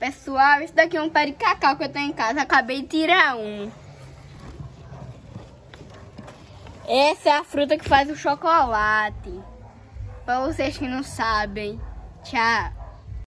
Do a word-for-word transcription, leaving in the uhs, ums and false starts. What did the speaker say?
Pessoal, isso daqui é um pé de cacau que eu tenho em casa. Acabei de tirar um. Essa é a fruta que faz o chocolate. Para vocês que não sabem. Tchau.